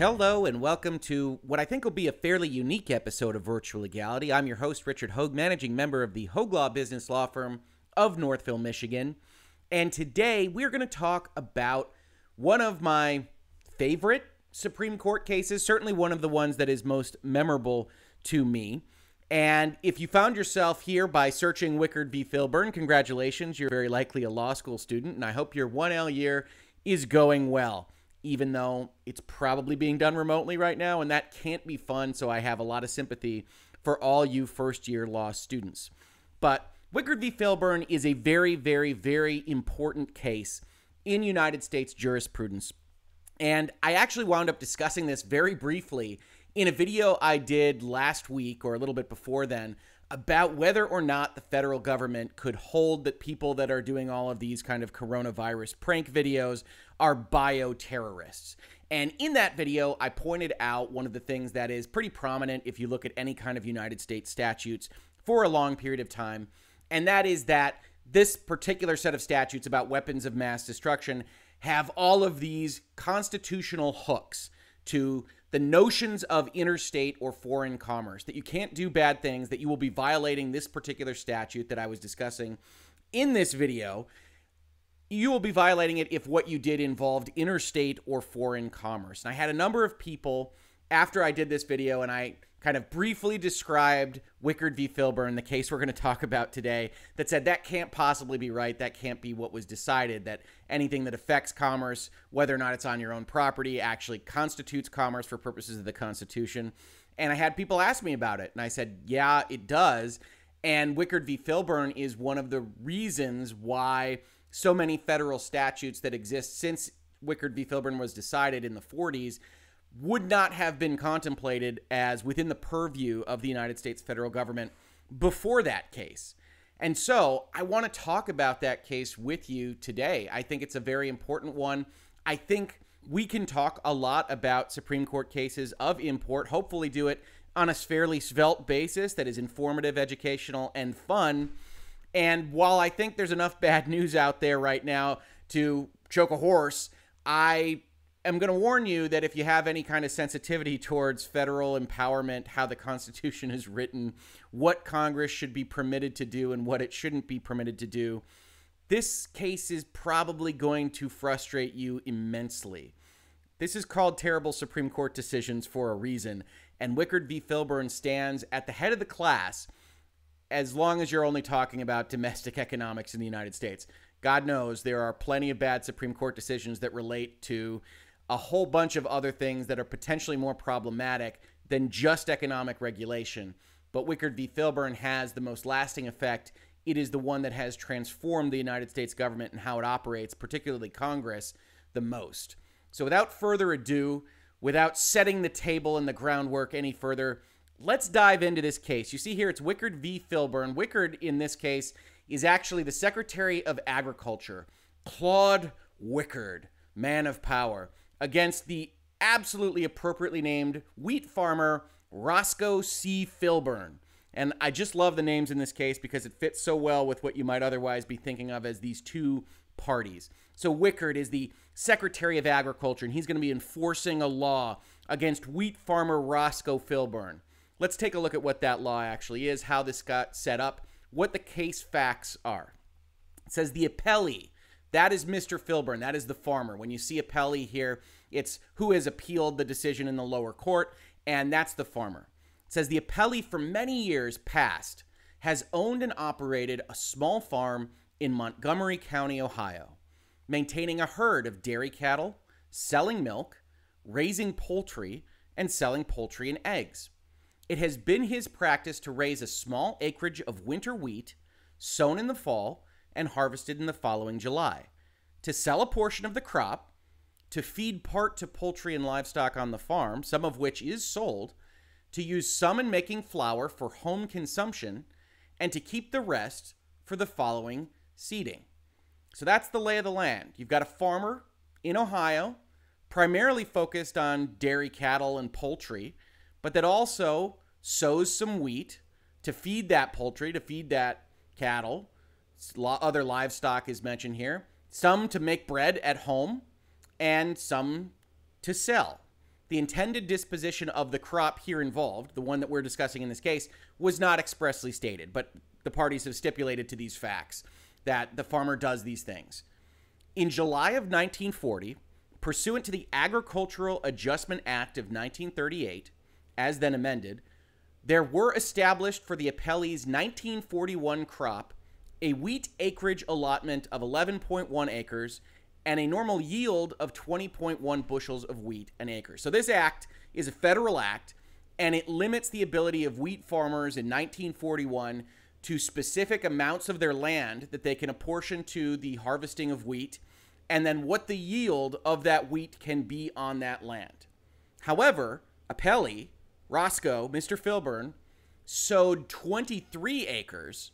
Hello and welcome to what I think will be a fairly unique episode of Virtual Legality. I'm your host, Richard Hoeg, managing member of the Hoeg Law Business Law Firm of Northville, Michigan. And today we're going to talk about one of my favorite Supreme Court cases, certainly one of the ones that is most memorable to me. And if you found yourself here by searching Wickard v. Filburn, congratulations, you're very likely a law school student, and I hope your 1L year is going well, even though it's probably being done remotely right now, and that can't be fun, so I have a lot of sympathy for all you first-year law students. But Wickard v. Filburn is a very, very, very important case in United States jurisprudence, and I actually wound up discussing this very briefly in a video I did last week, or a little bit before then, about whether or not the federal government could hold that people that are doing all of these kind of coronavirus prank videos are bioterrorists. And in that video, I pointed out one of the things that is pretty prominent if you look at any kind of United States statutes for a long period of time, and that is that this particular set of statutes about weapons of mass destruction have all of these constitutional hooks to the notions of interstate or foreign commerce, that you can't do bad things, that you will be violating this particular statute that I was discussing in this video. You will be violating it if what you did involved interstate or foreign commerce. And I had a number of people, after I did this video and I kind of briefly described Wickard v. Filburn, the case we're going to talk about today, that said that can't possibly be right, that can't be what was decided, that anything that affects commerce, whether or not it's on your own property, actually constitutes commerce for purposes of the Constitution. And I had people ask me about it, and I said, yeah, it does. And Wickard v. Filburn is one of the reasons why so many federal statutes that exist since Wickard v. Filburn was decided in the 40s would not have been contemplated as within the purview of the United States federal government before that case. And so I want to talk about that case with you today. I think it's a very important one. I think we can talk a lot about Supreme Court cases of import, hopefully do it on a fairly svelte basis that is informative, educational, and fun. And while I think there's enough bad news out there right now to choke a horse, I'm going to warn you that if you have any kind of sensitivity towards federal empowerment, how the Constitution is written, what Congress should be permitted to do and what it shouldn't be permitted to do, this case is probably going to frustrate you immensely. This is called terrible Supreme Court decisions for a reason, and Wickard v. Filburn stands at the head of the class as long as you're only talking about domestic economics in the United States. God knows there are plenty of bad Supreme Court decisions that relate to a whole bunch of other things that are potentially more problematic than just economic regulation. But Wickard v. Filburn has the most lasting effect. It is the one that has transformed the United States government and how it operates, particularly Congress, the most. So without further ado, without setting the table and the groundwork any further, let's dive into this case. You see here, it's Wickard v. Filburn. Wickard, in this case, is actually the Secretary of Agriculture, Claude Wickard, man of power, against the absolutely appropriately named wheat farmer Roscoe C. Filburn. And I just love the names in this case because it fits so well with what you might otherwise be thinking of as these two parties. So Wickard is the Secretary of Agriculture, and he's going to be enforcing a law against wheat farmer Roscoe Filburn. Let's take a look at what that law actually is, how this got set up, what the case facts are. It says the appellee, that is Mr. Filburn, that is the farmer. When you see appellee here, it's who has appealed the decision in the lower court, and that's the farmer. It says the appellee for many years past has owned and operated a small farm in Montgomery County, Ohio, maintaining a herd of dairy cattle, selling milk, raising poultry, and selling poultry and eggs. It has been his practice to raise a small acreage of winter wheat, sown in the fall and harvested in the following July, to sell a portion of the crop, to feed part to poultry and livestock on the farm, some of which is sold, to use some in making flour for home consumption, and to keep the rest for the following seeding. So that's the lay of the land. You've got a farmer in Ohio, primarily focused on dairy cattle and poultry, but that also sows some wheat to feed that poultry, to feed that cattle. Other livestock is mentioned here. Some to make bread at home and some to sell. the intended disposition of the crop here involved, the one that we're discussing in this case, was not expressly stated, but the parties have stipulated to these facts that the farmer does these things. In July of 1940, pursuant to the Agricultural Adjustment Act of 1938, as then amended, there were established for the appellee's 1941 crop a wheat acreage allotment of 11.1 acres and a normal yield of 20.1 bushels of wheat an acre. So this act is a federal act, and it limits the ability of wheat farmers in 1941 to specific amounts of their land that they can apportion to the harvesting of wheat, and then what the yield of that wheat can be on that land. However, appellee, Roscoe, Mr. Filburn, sowed 23 acres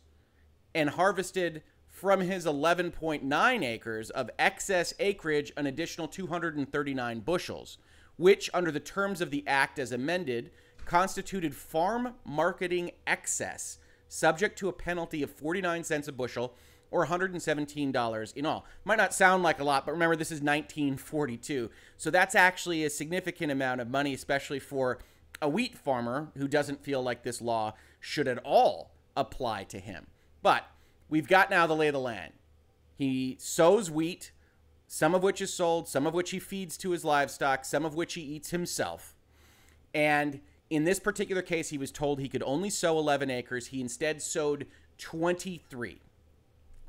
and harvested from his 11.9 acres of excess acreage an additional 239 bushels, which under the terms of the act as amended constituted farm marketing excess, subject to a penalty of 49 cents a bushel or $117 in all. Might not sound like a lot, but remember, this is 1942. So that's actually a significant amount of money, especially for a wheat farmer who doesn't feel like this law should at all apply to him. But we've got now the lay of the land. He sows wheat, some of which is sold, some of which he feeds to his livestock, some of which he eats himself. And in this particular case, he was told he could only sow 11 acres. He instead sowed 23.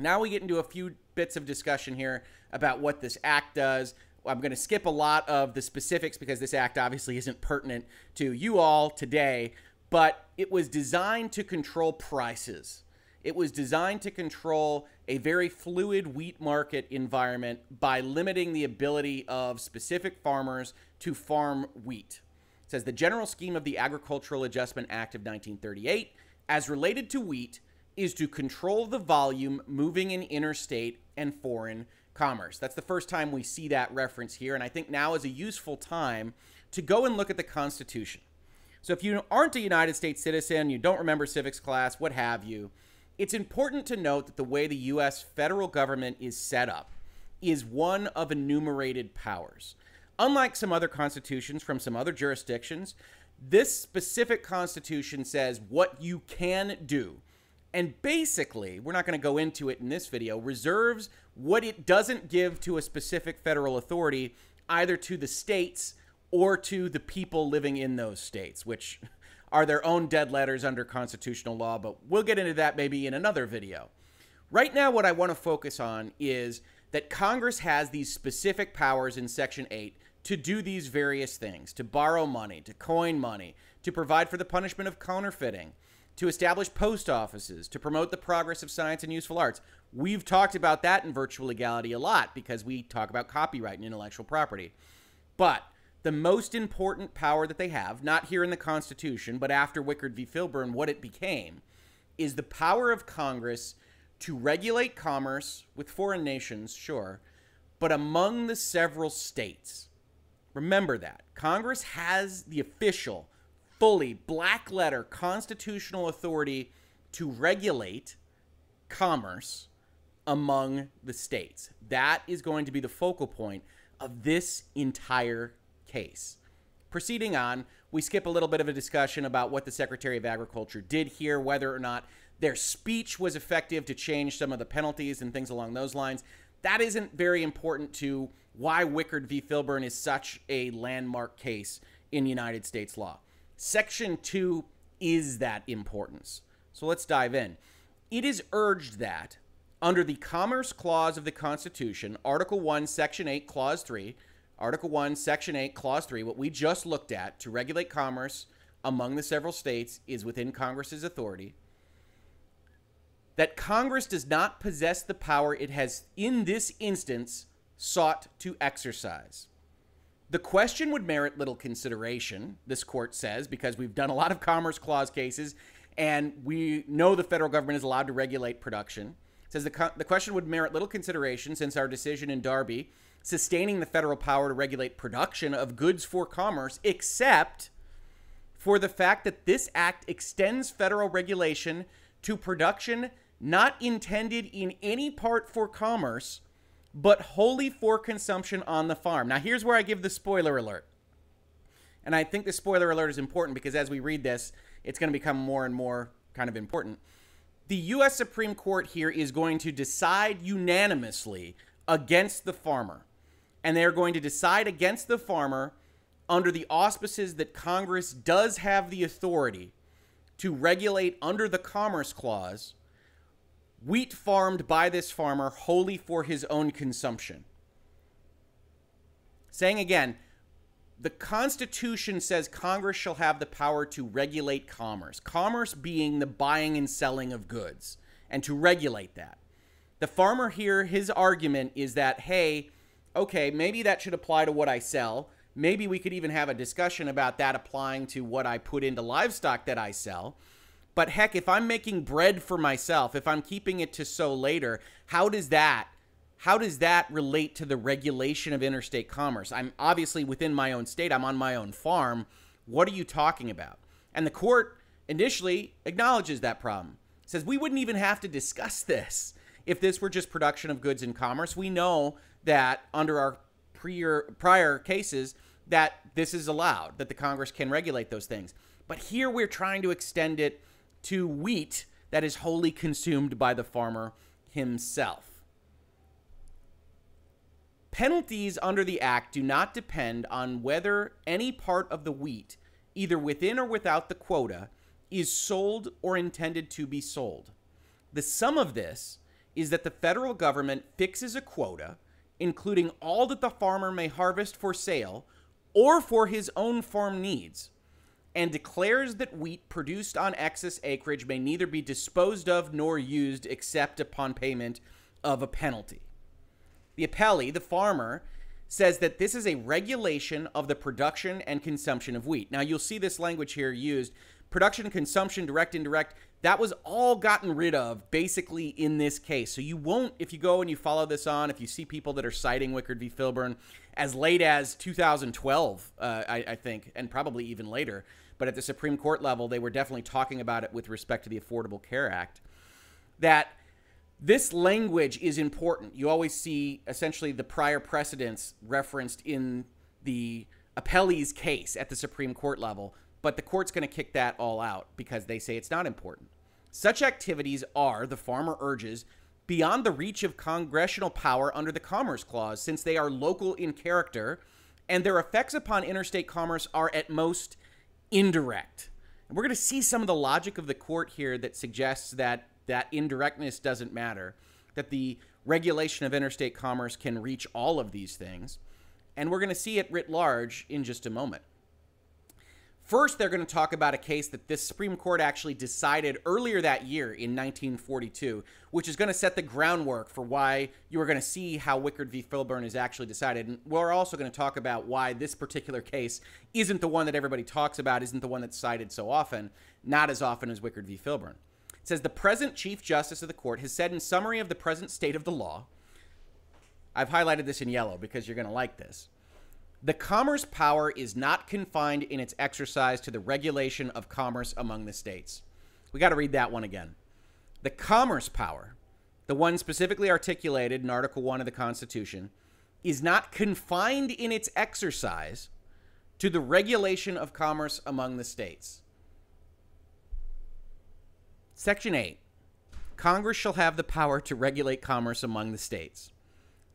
Now we get into a few bits of discussion here about what this act does. I'm going to skip a lot of the specifics because this act obviously isn't pertinent to you all today, but it was designed to control prices. It was designed to control a very fluid wheat market environment by limiting the ability of specific farmers to farm wheat. It says the general scheme of the Agricultural Adjustment Act of 1938, as related to wheat, is to control the volume moving in interstate and foreign commerce. That's the first time we see that reference here, and I think now is a useful time to go and look at the Constitution. So if you aren't a United States citizen, you don't remember civics class, what have you, it's important to note that the way the U.S. federal government is set up is one of enumerated powers. Unlike some other constitutions from some other jurisdictions, this specific constitution says what you can do. And basically, we're not going to go into it in this video, reserves what it doesn't give to a specific federal authority, either to the states or to the people living in those states, which are their own dead letters under constitutional law, but we'll get into that maybe in another video. Right now, what I want to focus on is that Congress has these specific powers in Section 8 to do these various things, to borrow money, to coin money, to provide for the punishment of counterfeiting, to establish post offices, to promote the progress of science and useful arts. We've talked about that in Virtual Legality a lot because we talk about copyright and intellectual property. But the most important power that they have, not here in the Constitution, but after Wickard v. Filburn, what it became, is the power of Congress to regulate commerce with foreign nations, sure, but among the several states. Remember that. Congress has the official, fully black-letter constitutional authority to regulate commerce among the states. That is going to be the focal point of this entire case. Proceeding on, we skip a little bit of a discussion about what the Secretary of Agriculture did here, whether or not their speech was effective to change some of the penalties and things along those lines. That isn't very important to why Wickard v. Filburn is such a landmark case in United States law. Section 2 is that importance. So let's dive in. It is urged that under the Commerce Clause of the Constitution, Article 1, Section 8, Clause 3, Article 1, Section 8, Clause 3, what we just looked at to regulate commerce among the several states is within Congress's authority, that Congress does not possess the power it has in this instance sought to exercise. The question would merit little consideration, this court says, because we've done a lot of Commerce Clause cases and we know the federal government is allowed to regulate production. It says the question would merit little consideration since our decision in Darby sustaining the federal power to regulate production of goods for commerce, except for the fact that this act extends federal regulation to production not intended in any part for commerce, but wholly for consumption on the farm. Now, here's where I give the spoiler alert. And I think the spoiler alert is important because as we read this, it's going to become more and more kind of important. The U.S. Supreme Court here is going to decide unanimously against the farmer. And they're going to decide against the farmer under the auspices that Congress does have the authority to regulate under the Commerce Clause wheat farmed by this farmer wholly for his own consumption. Saying again, the Constitution says Congress shall have the power to regulate commerce, commerce being the buying and selling of goods, and to regulate that. The farmer here, his argument is that, hey, okay, maybe that should apply to what I sell. Maybe we could even have a discussion about that applying to what I put into livestock that I sell. But heck, if I'm making bread for myself, if I'm keeping it to sow later, how does that relate to the regulation of interstate commerce? I'm obviously within my own state. I'm on my own farm. What are you talking about? And the court initially acknowledges that problem. It says we wouldn't even have to discuss this if this were just production of goods and commerce. We know that under our prior cases that this is allowed, that the Congress can regulate those things. But here we're trying to extend it to wheat that is wholly consumed by the farmer himself. Penalties under the Act do not depend on whether any part of the wheat, either within or without the quota, is sold or intended to be sold. The sum of this is that the federal government fixes a quota, including all that the farmer may harvest for sale or for his own farm needs, and declares that wheat produced on excess acreage may neither be disposed of nor used except upon payment of a penalty. The appellee, the farmer, says that this is a regulation of the production and consumption of wheat. Now, you'll see this language here used. Production, consumption, direct, indirect, that was all gotten rid of basically in this case. So you won't, if you go and you follow this on, if you see people that are citing Wickard v. Filburn as late as 2012, I think, and probably even later, but at the Supreme Court level, they were definitely talking about it with respect to the Affordable Care Act, that this language is important. You always see essentially the prior precedents referenced in the appellee's case at the Supreme Court level, but the court's going to kick that all out because they say it's not important. Such activities are, the farmer urges, beyond the reach of congressional power under the Commerce Clause, since they are local in character and their effects upon interstate commerce are at most indirect. And we're going to see some of the logic of the court here that suggests that that indirectness doesn't matter, that the regulation of interstate commerce can reach all of these things. And we're going to see it writ large in just a moment. First, they're going to talk about a case that this Supreme Court actually decided earlier that year in 1942, which is going to set the groundwork for why you are going to see how Wickard v. Filburn is actually decided. And we're also going to talk about why this particular case isn't the one that everybody talks about, isn't the one that's cited so often, not as often as Wickard v. Filburn. It says, the present Chief Justice of the Court has said in summary of the present state of the law, I've highlighted this in yellow because you're going to like this, the commerce power is not confined in its exercise to the regulation of commerce among the states. We got to read that one again. The commerce power, the one specifically articulated in Article I of the Constitution, is not confined in its exercise to the regulation of commerce among the states. Section 8, Congress shall have the power to regulate commerce among the states.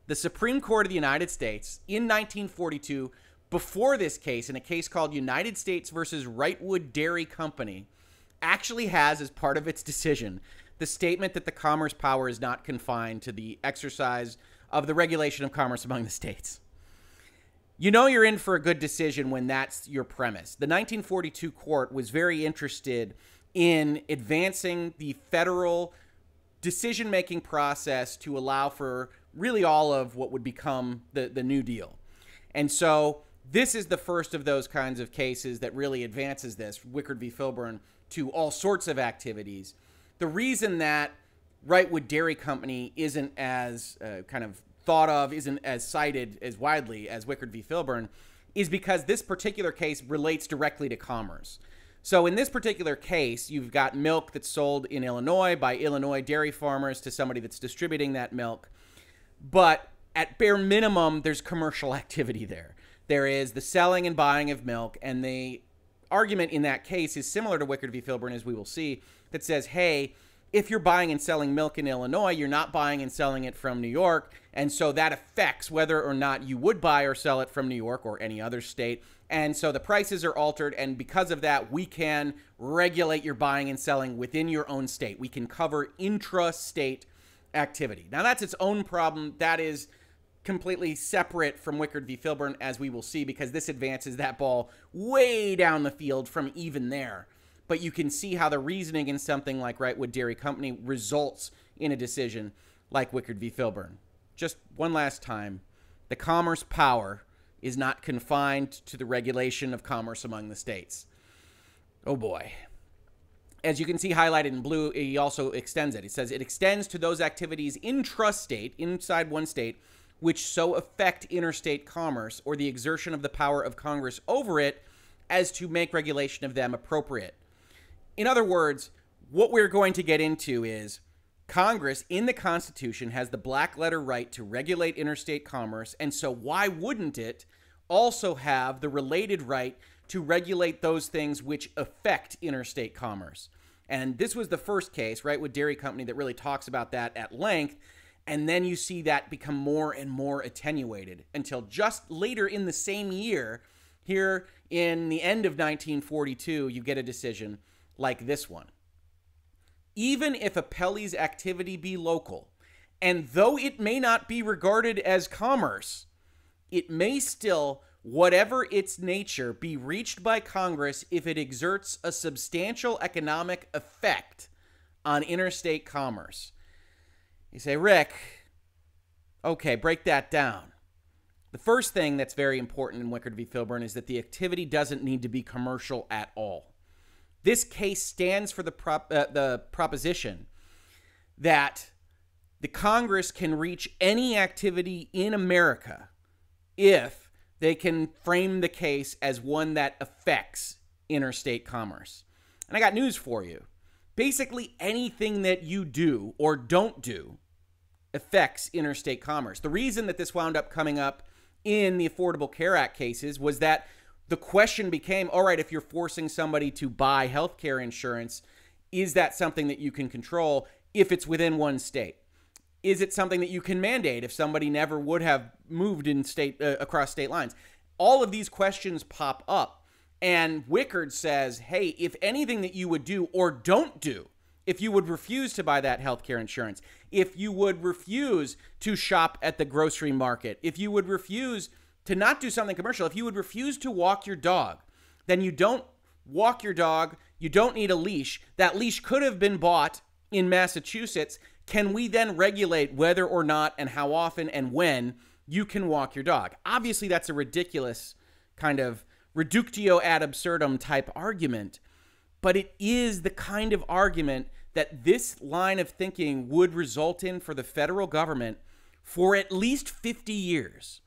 The Supreme Court of the United States in 1942, before this case, in a case called United States versus Wrightwood Dairy Company, actually has as part of its decision the statement that the commerce power is not confined to the exercise of the regulation of commerce among the states. You know you're in for a good decision when that's your premise. The 1942 court was very interested in advancing the federal decision-making process to allow for really all of what would become the New Deal. And so this is the first of those kinds of cases that really advances this, Wickard v. Filburn, to all sorts of activities. The reason that Wrightwood Dairy Company isn't as kind of thought of, isn't as cited as widely as Wickard v. Filburn, is because this particular case relates directly to commerce. So in this particular case, you've got milk that's sold in Illinois by Illinois dairy farmers to somebody that's distributing that milk. But at bare minimum, there's commercial activity there. there is the selling and buying of milk, and the argument in that case is similar to Wickard v. Filburn, as we will see, that says, hey, if you're buying and selling milk in Illinois, you're not buying and selling it from New York, and so that affects whether or not you would buy or sell it from New York or any other state, and so the prices are altered, and because of that, we can regulate your buying and selling within your own state. We can cover intra-state activity. Now, that's its own problem. That is completely separate from Wickard v. Filburn, as we will see, because this advances that ball way down the field from even there. But you can see how the reasoning in something like Wrightwood Dairy Company results in a decision like Wickard v. Filburn. Just one last time, the commerce power is not confined to the regulation of commerce among the states. Oh boy. As you can see highlighted in blue, he also extends it. It says it extends to those activities intrastate, inside one state, which so affect interstate commerce or the exertion of the power of Congress over it as to make regulation of them appropriate. In other words, what we're going to get into is Congress in the Constitution has the black letter right to regulate interstate commerce, and so why wouldn't it also have the related right to regulate those things which affect interstate commerce? And this was the first case, Wrightwood Dairy Company, that really talks about that at length, and then you see that become more and more attenuated until just later in the same year, here in the end of 1942, you get a decision like this one. Even if appellee's activity be local, and though it may not be regarded as commerce, it may still, whatever its nature, be reached by Congress if it exerts a substantial economic effect on interstate commerce. You say, Rick, okay, break that down. The first thing that's very important in Wickard v. Filburn is that the activity doesn't need to be commercial at all. This case stands for the proposition that the Congress can reach any activity in America if they can frame the case as one that affects interstate commerce. And I got news for you. Basically, anything that you do or don't do affects interstate commerce. The reason that this wound up coming up in the Affordable Care Act cases was that the question became, all right, if you're forcing somebody to buy health care insurance, is that something that you can control if it's within one state? Is it something that you can mandate if somebody never would have moved in state across state lines? All of these questions pop up, and Wickard says, hey, if anything that you would do or don't do, if you would refuse to buy that health care insurance, if you would refuse to shop at the grocery market, if you would refuse to not do something commercial, if you would refuse to walk your dog, then you don't walk your dog, you don't need a leash. That leash could have been bought in Massachusetts. Can we then regulate whether or not and how often and when you can walk your dog? Obviously, that's a ridiculous kind of reductio ad absurdum type argument, but it is the kind of argument that this line of thinking would result in for the federal government for at least 50 years.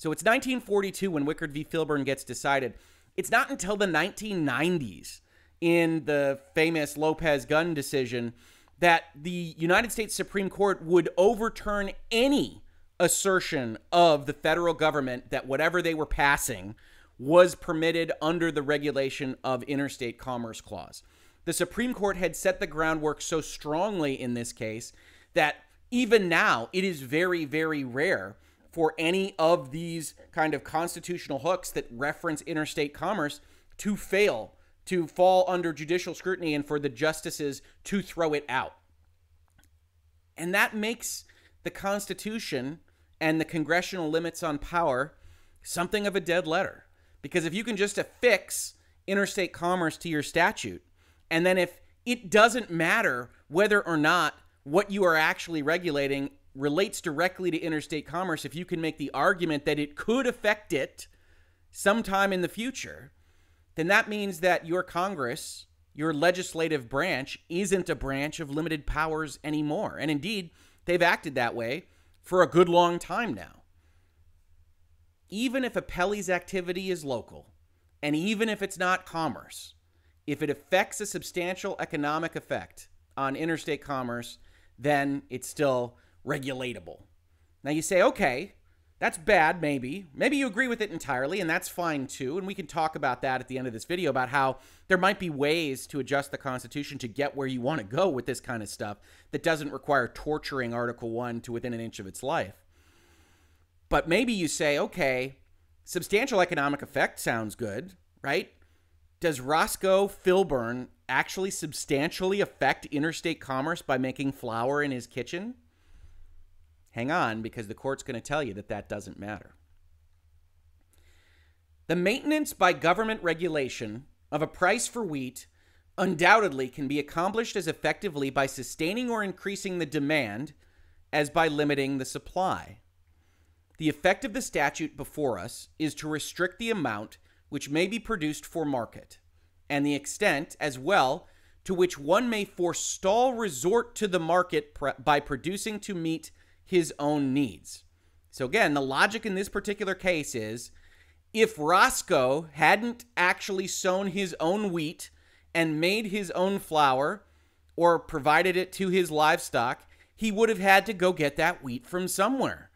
So it's 1942 when Wickard v. Filburn gets decided. It's not until the 1990s in the famous Lopez gun decision that the United States Supreme Court would overturn any assertion of the federal government that whatever they were passing was permitted under the regulation of Interstate Commerce Clause. The Supreme Court had set the groundwork so strongly in this case that even now it is very, very rare for any of these kind of constitutional hooks that reference interstate commerce to fail, to fall under judicial scrutiny, and for the justices to throw it out. And that makes the Constitution and the congressional limits on power something of a dead letter. Because if you can just affix interstate commerce to your statute, and then if it doesn't matter whether or not what you are actually regulating relates directly to interstate commerce, if you can make the argument that it could affect it sometime in the future, then that means that your Congress, your legislative branch, isn't a branch of limited powers anymore. And indeed, they've acted that way for a good long time now. Even if appellee's activity is local, and even if it's not commerce, if it affects a substantial economic effect on interstate commerce, then it's still regulatable. Now you say, okay, That's bad, maybe. Maybe you agree with it entirely, and that's fine too. And we can talk about that at the end of this video, about how there might be ways to adjust the Constitution to get where you want to go with this kind of stuff that doesn't require torturing Article I to within an inch of its life. But maybe you say, okay, substantial economic effect sounds good, right? Does Roscoe Filburn actually substantially affect interstate commerce by making flour in his kitchen? Hang on, because the court's going to tell you that that doesn't matter. The maintenance by government regulation of a price for wheat undoubtedly can be accomplished as effectively by sustaining or increasing the demand as by limiting the supply. The effect of the statute before us is to restrict the amount which may be produced for market, and the extent, as well, to which one may forestall resort to the market by producing to meet his own needs. So again, the logic in this particular case is, if Roscoe hadn't actually sown his own wheat and made his own flour or provided it to his livestock, he would have had to go get that wheat from somewhere.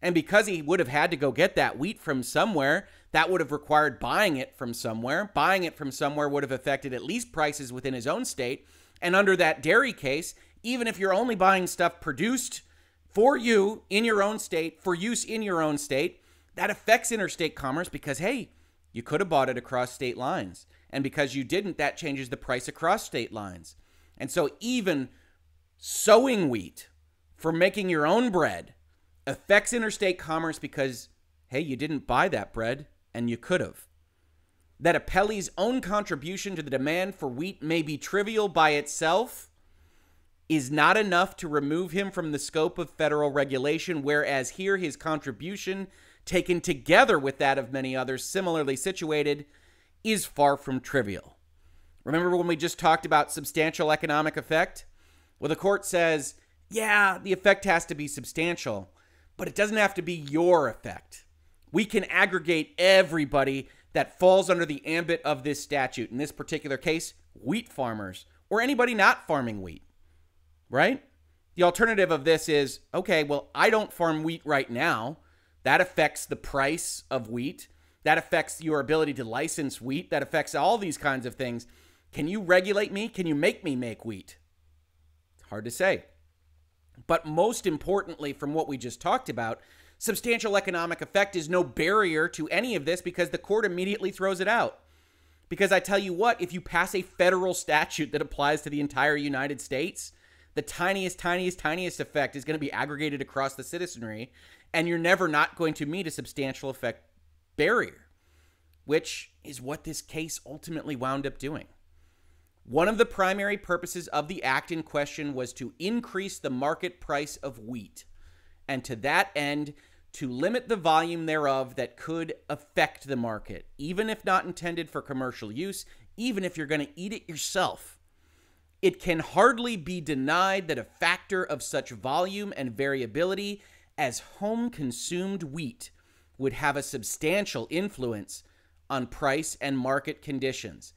And because he would have had to go get that wheat from somewhere, that would have required buying it from somewhere. Buying it from somewhere would have affected at least prices within his own state. And under that dairy case, even if you're only buying stuff produced for you in your own state, for use in your own state, that affects interstate commerce because, hey, you could have bought it across state lines. And because you didn't, that changes the price across state lines. And so even sowing wheat for making your own bread affects interstate commerce because, hey, you didn't buy that bread and you could have. That Appellee's own contribution to the demand for wheat may be trivial by itself is not enough to remove him from the scope of federal regulation, whereas here his contribution, taken together with that of many others similarly situated, is far from trivial. Remember when we just talked about substantial economic effect? Well, the court says, yeah, the effect has to be substantial, but it doesn't have to be your effect. We can aggregate everybody that falls under the ambit of this statute. In this particular case, wheat farmers or anybody not farming wheat, right? The alternative of this is, okay, well, I don't farm wheat right now. That affects the price of wheat. That affects your ability to license wheat. That affects all these kinds of things. Can you regulate me? Can you make me make wheat? It's hard to say. But most importantly, from what we just talked about, substantial economic effect is no barrier to any of this because the court immediately throws it out. Because I tell you what, if you pass a federal statute that applies to the entire United States, the tiniest, tiniest, tiniest effect is going to be aggregated across the citizenry, and you're never not going to meet a substantial effect barrier, which is what this case ultimately wound up doing. One of the primary purposes of the act in question was to increase the market price of wheat, and to that end, to limit the volume thereof that could affect the market, even if not intended for commercial use, even if you're going to eat it yourself. It can hardly be denied that a factor of such volume and variability as home-consumed wheat would have a substantial influence on price and market conditions.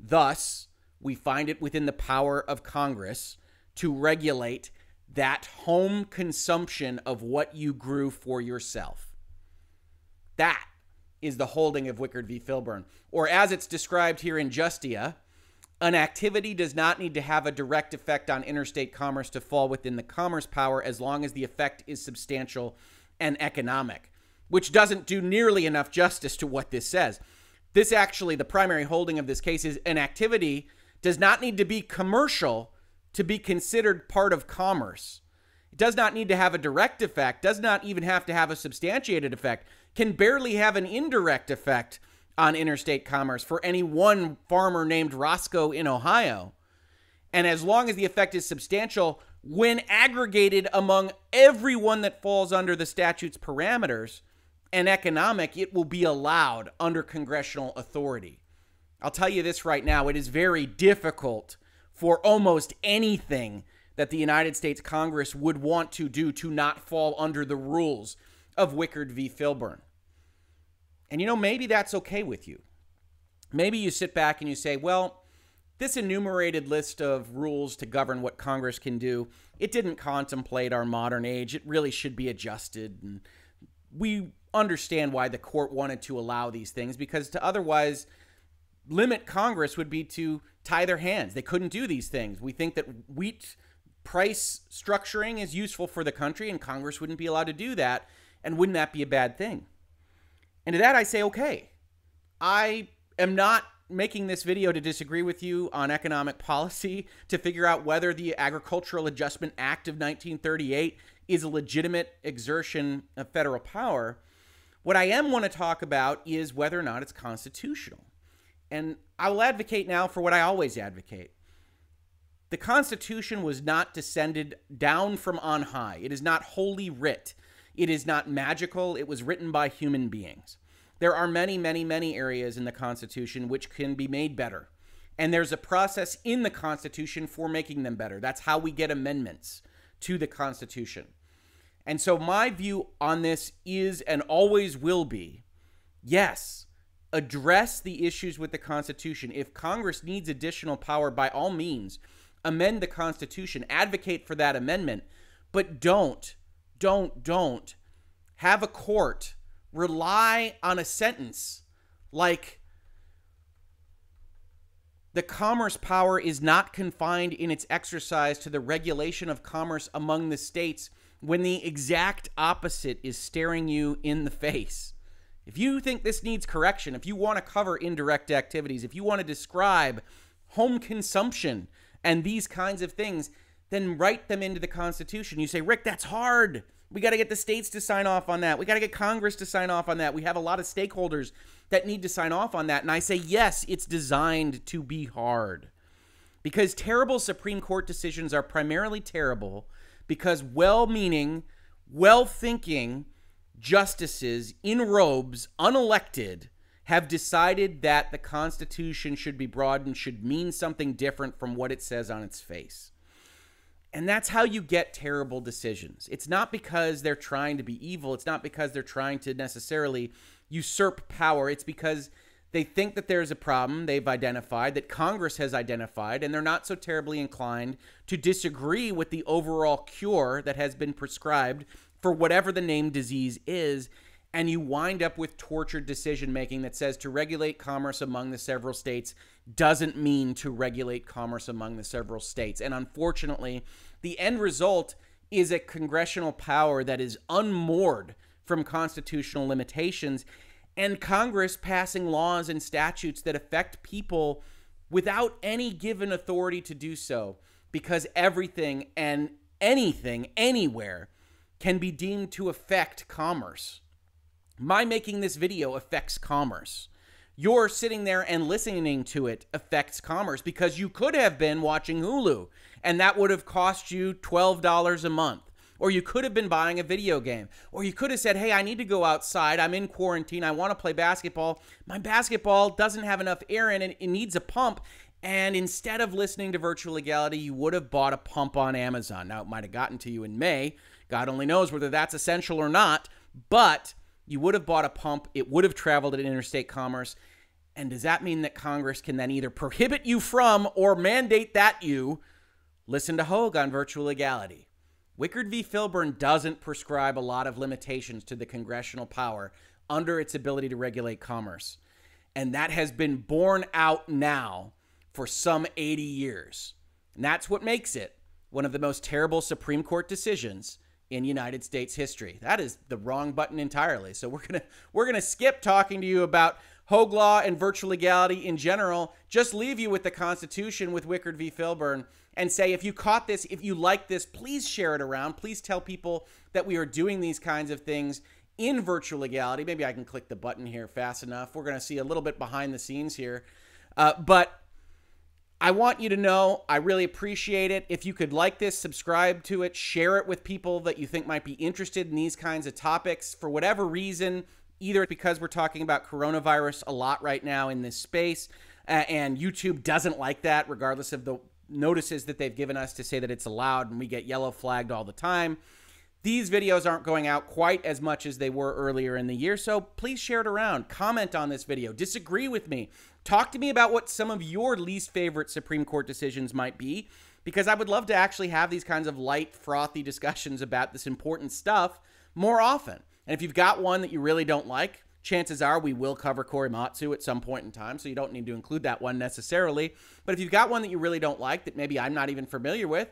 Thus, we find it within the power of Congress to regulate that home consumption of what you grew for yourself. That is the holding of Wickard v. Filburn, or as it's described here in Justia, an activity does not need to have a direct effect on interstate commerce to fall within the commerce power as long as the effect is substantial and economic, which doesn't do nearly enough justice to what this says. This actually, the primary holding of this case is an activity does not need to be commercial to be considered part of commerce. It does not need to have a direct effect, does not even have to have a substantiated effect, can barely have an indirect effect on interstate commerce for any one farmer named Roscoe in Ohio. And as long as the effect is substantial, when aggregated among everyone that falls under the statute's parameters and economic, it will be allowed under congressional authority. I'll tell you this right now, it is very difficult for almost anything that the United States Congress would want to do to not fall under the rules of Wickard v. Filburn. And you know, maybe that's okay with you. Maybe you sit back and you say, well, this enumerated list of rules to govern what Congress can do, it didn't contemplate our modern age. It really should be adjusted and we understand why the court wanted to allow these things, because to otherwise limit Congress would be to tie their hands. They couldn't do these things. We think that wheat price structuring is useful for the country, and Congress wouldn't be allowed to do that. And wouldn't that be a bad thing? And to that, I say, okay, I am not making this video to disagree with you on economic policy, to figure out whether the Agricultural Adjustment Act of 1938 is a legitimate exertion of federal power. What I am want to talk about is whether or not it's constitutional. And I will advocate now for what I always advocate. The Constitution was not descended down from on high. It is not holy writ. It is not magical. It was written by human beings. There are many, many, many areas in the Constitution which can be made better. And there's a process in the Constitution for making them better. That's how we get amendments to the Constitution. And so my view on this is and always will be, yes, address the issues with the Constitution. If Congress needs additional power, by all means, amend the Constitution, advocate for that amendment, but don't have a court rely on a sentence like the commerce power is not confined in its exercise to the regulation of commerce among the states when the exact opposite is staring you in the face. If you think this needs correction, if you want to cover indirect activities, if you want to describe home consumption and these kinds of things, then write them into the Constitution. You say, Rick, that's hard. We got to get the states to sign off on that. We got to get Congress to sign off on that. We have a lot of stakeholders that need to sign off on that. And I say, yes, it's designed to be hard, because terrible Supreme Court decisions are primarily terrible because well-meaning, well-thinking justices in robes, unelected, have decided that the Constitution should be broadened, should mean something different from what it says on its face. And that's how you get terrible decisions. It's not because they're trying to be evil. It's not because they're trying to necessarily usurp power. It's because they think that there's a problem they've identified, that Congress has identified, and they're not so terribly inclined to disagree with the overall cure that has been prescribed for whatever the named disease is. And you wind up with tortured decision-making that says to regulate commerce among the several states doesn't mean to regulate commerce among the several states. And unfortunately, the end result is a congressional power that is unmoored from constitutional limitations, and Congress passing laws and statutes that affect people without any given authority to do so, because everything and anything anywhere can be deemed to affect commerce. My making this video affects commerce. Your sitting there and listening to it affects commerce, because you could have been watching Hulu and that would have cost you $12 a month. Or you could have been buying a video game. Or you could have said, hey, I need to go outside. I'm in quarantine. I want to play basketball. My basketball doesn't have enough air in it. It needs a pump. And instead of listening to Virtual Legality, you would have bought a pump on Amazon. Now, it might have gotten to you in May. God only knows whether that's essential or not. But you would have bought a pump. It would have traveled at interstate commerce. And does that mean that Congress can then either prohibit you from or mandate that you listen to Hoeg on Virtual Legality? Wickard v. Filburn doesn't prescribe a lot of limitations to the congressional power under its ability to regulate commerce. And that has been borne out now for some 80 years. And that's what makes it one of the most terrible Supreme Court decisions in United States history. That is the wrong button entirely. So we're gonna skip talking to you about Hoeg Law and Virtual Legality in general, just leave you with the Constitution with Wickard v. Filburn, and say, if you caught this, if you like this, please share it around. Please tell people that we are doing these kinds of things in Virtual Legality. Maybe I can click the button here fast enough. We're gonna see a little bit behind the scenes here, but I want you to know I really appreciate it. If you could like this, subscribe to it, share it with people that you think might be interested in these kinds of topics for whatever reason, either because we're talking about coronavirus a lot right now in this space, and YouTube doesn't like that, regardless of the notices that they've given us to say that it's allowed, and we get yellow flagged all the time. These videos aren't going out quite as much as they were earlier in the year, so please share it around. Comment on this video. Disagree with me. Talk to me about what some of your least favorite Supreme Court decisions might be, because I would love to actually have these kinds of light, frothy discussions about this important stuff more often. And if you've got one that you really don't like, chances are we will cover Korematsu at some point in time, so you don't need to include that one necessarily. But if you've got one that you really don't like that maybe I'm not even familiar with,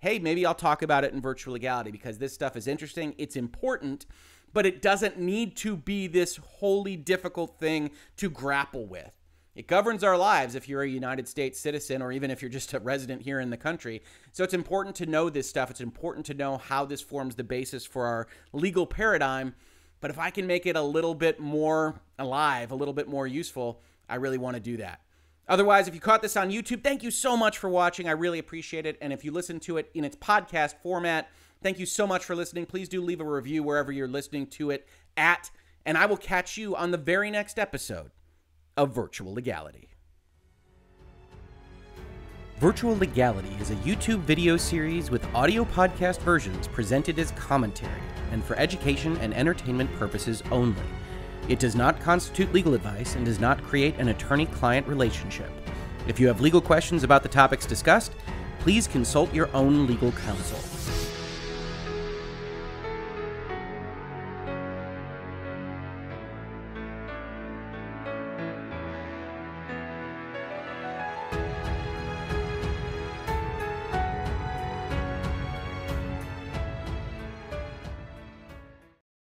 hey, maybe I'll talk about it in Virtual Legality because this stuff is interesting, it's important, but it doesn't need to be this wholly difficult thing to grapple with. It governs our lives if you're a United States citizen or even if you're just a resident here in the country. So it's important to know this stuff. It's important to know how this forms the basis for our legal paradigm. But if I can make it a little bit more alive, a little bit more useful, I really want to do that. Otherwise, if you caught this on YouTube, thank you so much for watching. I really appreciate it. And if you listen to it in its podcast format, thank you so much for listening. Please do leave a review wherever you're listening to it at. And I will catch you on the very next episode of Virtual Legality. Virtual Legality is a YouTube video series with audio podcast versions presented as commentary and for education and entertainment purposes only. It does not constitute legal advice and does not create an attorney-client relationship. If you have legal questions about the topics discussed, please consult your own legal counsel.